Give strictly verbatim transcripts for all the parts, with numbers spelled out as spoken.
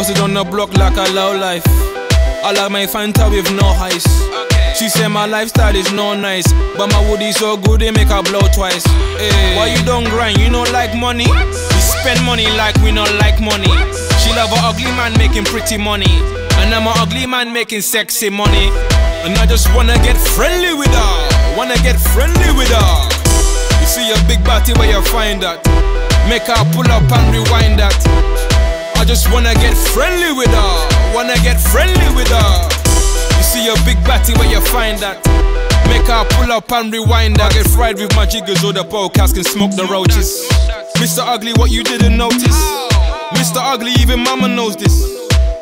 posted on the block like a low life. I like my Fanta with no ice. She say my lifestyle is no nice, but my wood is so good they make her blow twice. Hey, why you don't grind? You don't like money? We spend money like we don't like money. She love an ugly man making pretty money, and I'm an ugly man making sexy money. And I just wanna get friendly with her, wanna get friendly with her. You see a big body where you find that, make her pull up and rewind that. I just wanna get friendly with her, wanna get friendly with her. You see a big batty where you find that, make her pull up and rewind. I get fried with my jiggers or the podcasts can smoke the roaches. Mister Ugly, what you didn't notice? Mister Ugly, even mama knows this.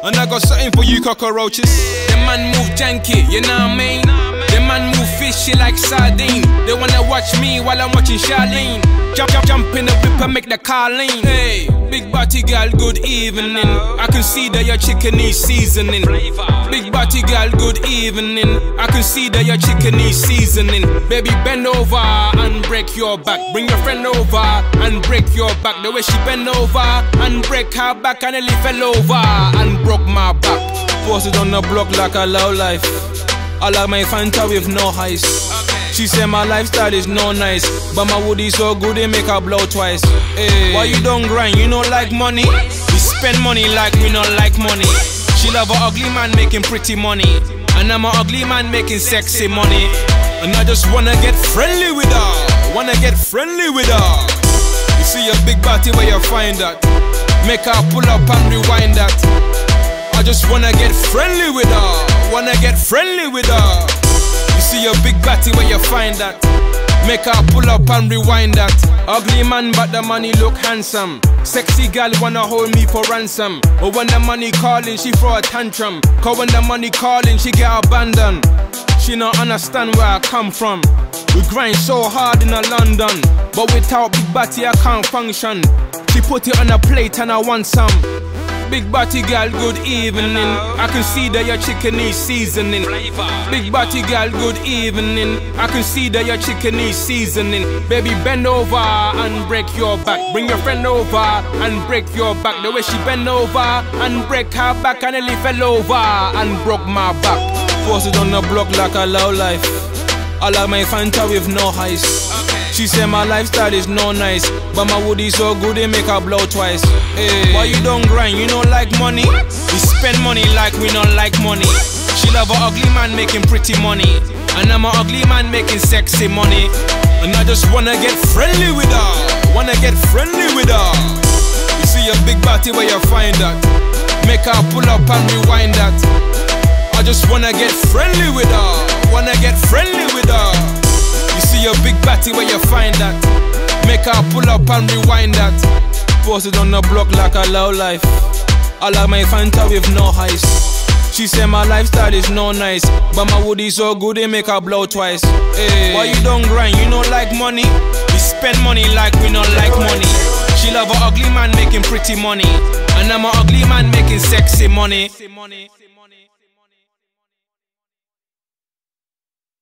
And I got something for you cockroaches. Them man move janky, you know what I mean? Them man move fishy like sardine. They wanna watch me while I'm watching Charlene. Jump, jump, jump in the whip and make the car lean. Hey, big body girl, good evening. I can see that your chicken is seasoning. Big body girl, good evening. I can see that your chicken is seasoning. Baby, bend over and break your back. Bring your friend over and break your back. The way she bend over and break her back, and nearly fell over and broke my back. Posted on the block like a low life. I like my Fanta with no ice. She say my lifestyle is no nice, but my wood is so good they make her blow twice. Ay. Why you don't grind? You don't like money? We spend money like we don't like money. She love an ugly man making pretty money, and I'm an ugly man making sexy money. And I just wanna get friendly with her, wanna get friendly with her. You see a big body where you find that, make her pull up and rewind that. I just wanna get friendly with her, wanna get friendly with her. See a big batty where you find that, make her pull up and rewind that. Ugly man but the money look handsome. Sexy gal wanna hold me for ransom, but when the money calling she throw a tantrum. Cause when the money calling she get abandoned. She don't understand where I come from. We grind so hard in a London, but without big batty I can't function. She put it on a plate and I want some. Big body girl, good evening. I can see that your chicken is seasoning. Big body girl, good evening. I can see that your chicken is seasoning. Baby, bend over and break your back. Bring your friend over and break your back. The way she bend over and break her back, and nearly fell over and broke my back. Posted on the block like a low life. I like my Fanta with no ice. She say my lifestyle is no nice, but my wood is so good they make her blow twice. Ay. Why you don't grind? You don't like money? We spend money like we don't like money. She love an ugly man making pretty money, and I'm an ugly man making sexy money. And I just wanna get friendly with her, wanna get friendly with her. You see a big body where you find that, make her pull up and rewind that. I just wanna get friendly with her, wanna get friendly with her. You see a big batty where you find that, make her pull up and rewind that. Posted on the block like a low life. I like my Fanta with no ice. She say my lifestyle is no nice, but my wood is so good they make her blow twice. Ay. Why you don't grind? You don't like money? We spend money like we don't like money. She love an ugly man making pretty money, and I'm an ugly man making sexy money.